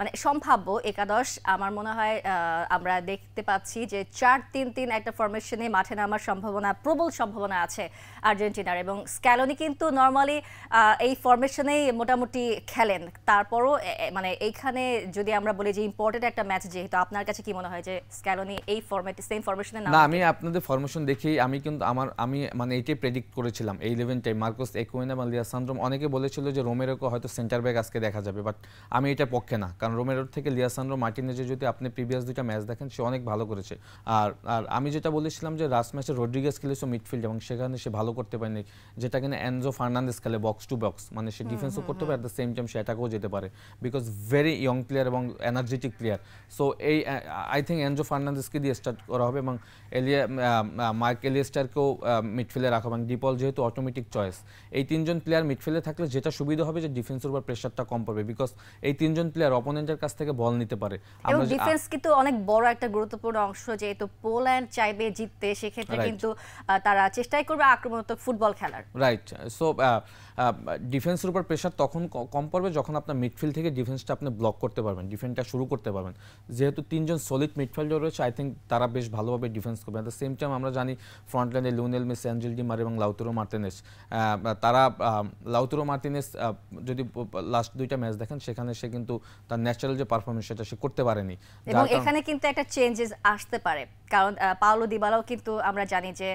মানে সম্ভাব্য একাদশ আমার মনে হয় আমরা দেখতে পাচ্ছি যে 4-3-3 একটা ফরমেশনে মাঠে নামার সম্ভাবনা প্রবল সম্ভাবনা আছে আর্জেন্টিনার এবং স্ক্যালোনি কিন্তু নরমালি এই ফরমেশনেই মোটামুটি খেলেন তারপরও মানে এইখানে যদি আমরা বলি যে ইম্পর্টেন্ট একটা ম্যাচ যেহেতু আপনার কাছে কি মনে হয় যে স্ক্যালোনি এই ফরম্যাট সেম ফরমেশনে না আমি আপনাদের ফরমেশন দেখি আমি কিন্তু আমি মানে এটাই প্রেডিক্ট করেছিলাম এই 11টাই মার্কোস একুইনা বা লিয়াসান্দ্রম অনেকে বলেছিল যে রোমেরোকে হয়তো সেন্টার ব্যাক আজকে দেখা যাবে বাট আমি এটা পক্ষে না রোমেরোর থেকে লিসান্দ্রো মার্টিনেজের যদি আপনি প্রিভিয়াস দুটো ম্যাচ দেখেন সে অনেক ভালো করেছে আর আর আমি যেটা বলেছিলাম যে লাস্ট ম্যাচে রড্রিগেজ খেলেছে মিডফিল্ড এবং সেখানে সে ভালো করতে পারেনি যেটা কিনা এনজো ফার্নান্দেজ খেলে বক্স টু বক্স মানে সে ডিফেন্সও করতে পারে অ্যাট দ্য সেম টাইম সে অ্যাটাকও যেতে পারে বিকজ ভেরি ইয়ং প্লেয়ার এবং এনার্জেটিক প্লেয়ার সো এই আই থিঙ্ক এনজো ফার্নান্দেজকে দিয়ে স্টার্ট করা হবে এবং মার্ক এলিস্টারকেও মিডফিল্ডে রাখা এবং ডিপল যেহেতু অটোমেটিক চয়েস এই তিনজন প্লেয়ার মিডফিল্ডে থাকলে যেটা সুবিধা হবে যে ডিফেন্সের উপর প্রেশারটা কম পড়বে বিকজ এই তিনজন প্লেয়ার কাছ থেকে বল নিতে পারে এবং ডিফেন্স কিন্তু অনেক বড় একটা গুরুত্বপূর্ণ অংশ যেহেতু পোল্যান্ড চাইবে জিততে সেক্ষেত্রে কিন্তু তারা চেষ্টাই করবে আক্রমণাত্মক ফুটবল খেলার রাইট সো ডিফেন্সের উপর প্রেসার তখন কম পড়বে যখন আপনার মিডফিল্ড থেকে ডিফেন্সটা আপনি ব্লক করতে পারবেন ডিফেন্সটা শুরু করতে পারবেন যেহেতু তিনজন সলিড মিডফিল্ডার রয়েছে আই থিঙ্ক তারা বেশ ভালোভাবে ডিফেন্স করবে অ্যাট দ্য সেম টাইম আমরা জানি ফ্রন্টলাইনে Lionel Messi Angel Di Maria এবং লাউতারো মার্টিনেজ তারা লাউতারো মার্টিনেজ যদি লাস্ট দুইটা ম্যাচ দেখেন সেখানে সে কিন্তু তার ন্যাচারাল যে পারফরম্যান্স সেটা সে করতে পারেনি এবং এখানে কিন্তু একটা চেঞ্জেস আসতে পারে কারণ পাওলো দিবালাও কিন্তু আমরা জানি যে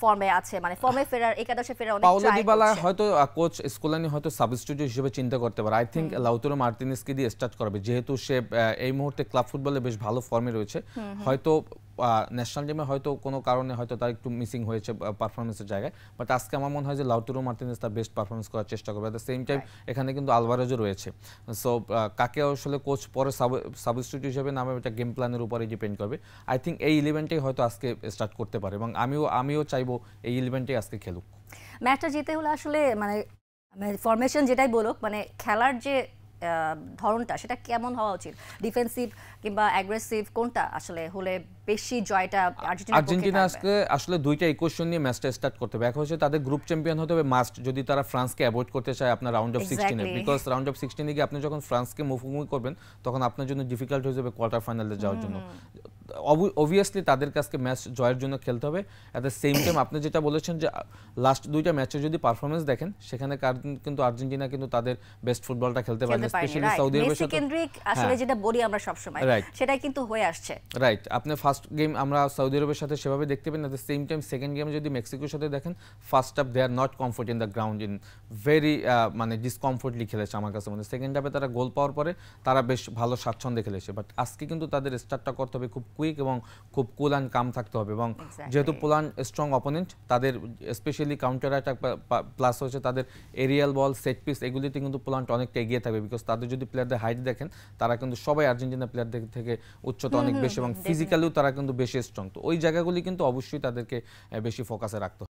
ফর্মে আছে মানে ফর্মে ফেরার একাদশে ফেরার অনেক পাওলো দিবালা হয়তো কোচ স্কোলানি হয়তো সাবস্টিটিউট হিসেবে চিন্তা করতে পারে আই থিংক লাউতারো মার্টিনেজকে দিয়ে স্টার্ট করবে যেহেতু সে এই মুহূর্তে ক্লাব ফুটবলে বেশ ভালো ফর্মে রয়েছে হয়তো ন্যাশনাল টিমে হয়তো কোনো কারণে হয়তো তার একটু মিসিং হয়েছে পারফরমেন্সের জায়গায় বাট আজকে আমার মনে হয় যে লাউতারো মার্টিনেজ তার বেস্ট পারফরমেন্স করার চেষ্টা করবে অ্যাট দ্য সেম টাইম এখানে কিন্তু আলভারেজও রয়েছে সো কাকে আসলে কোচ পরে সাবস্টিটিউট হিসেবে নামে এটা গেম প্ল্যানের উপরে ডিপেন্ড করবে আই থিঙ্ক এই ইলেভেনটাই হয়তো আজকে স্টার্ট করতে পারে এবং আমিও চাইবো এই ইলেভেনটাই আজকে খেলুক ম্যাচটা জিতে হলে আসলে মানে ফরমেশন যেটাই বলুক মানে খেলার যে ধরনটা সেটা কেমন হওয়া উচিত ডিফেন্সিভ কিংবা অ্যাগ্রেসিভ কোনটা আসলে হলে বেশি জয়টা আর্জেন্টিনা আজকে আসলে দুইটা ইকুয়েশন নিয়ে ম্যাচটা স্টার্ট করতে হবে এক হচ্ছে তাদের গ্রুপ চ্যাম্পিয়ন হতে হবে মাস্ট যদি তারা ফ্রান্সকে অ্যাভয়েড করতে চায় আপনার রাউন্ড অফ 16 এ বিকজ রাউন্ড অফ 16 এ গিয়ে আপনি যখন ফ্রান্সকে মুখোমুখি করবেন তখন আপনার জন্য ডিফিকাল্ট হয়ে যাবে কোয়ার্টার ফাইনালে যাওয়ার জন্য অবভিয়াসলি তাদের কাছে ম্যাচ জয়ের জন্য খেলতে হবে অ্যাট দ্য সেম টাইম আপনি যেটা বলেছেন যে লাস্ট দুইটা ম্যাচে যদি পারফরম্যান্স দেখেন সেখানে কিন্তু আর্জেন্টিনা কিন্তু তাদের বেস্ট ফুটবলটা খেলতে পারে স্পেশালি সৌদি আরবের সাথে কেন্দ্রিক আসলে যেটা বলি আমরা সব সময় সেটাই কিন্তু হয়ে আসছে রাইট আপনি ফার্স্ট গেম আমরা সৌদি আরবের সাথে সেভাবে দেখতে পেন at the same time second গেমে যদি মেক্সিকোর সাথে দেখেন first half they are not comfort in the ground in very মানে ডিসকমফোর্টলি খেলেছে আমার কাছে মানে সেকেন্ড হাফে তারা গোল পাওয়ার পরে তারা বেশ ভালো স্বাচ্ছন্দ্যে খেলেছে বাট আজকে কিন্তু তাদের স্টার্টটা করতে হবে খুব কুইক এবং খুব কুল অ্যান্ড কাম থাকতে হবে এবং যেহেতু পোল্যান্ড স্ট্রং অপোনেন্ট তাদের স্পেশালি কাউন্টার অ্যাটাক প্লাস হচ্ছে তাদের এরিয়াল বল সেট পিস এগুলিতে কিন্তু পোল্যান্ড অনেকটা এগিয়ে থাকবে বিকজ তাদের যদি প্লেয়ারদের হাইট দেখেন তারা কিন্তু সবাই আর্জেন্টিনা প্লেয়ারদের থেকে উচ্চতা অনেক বেশি এবং ফিজিক্যালিও তারা কিন্তু বেশি স্ট্রং তো ওই জায়গাগুলি কিন্তু অবশ্যই তাদেরকে বেশি ফোকাসে রাখতে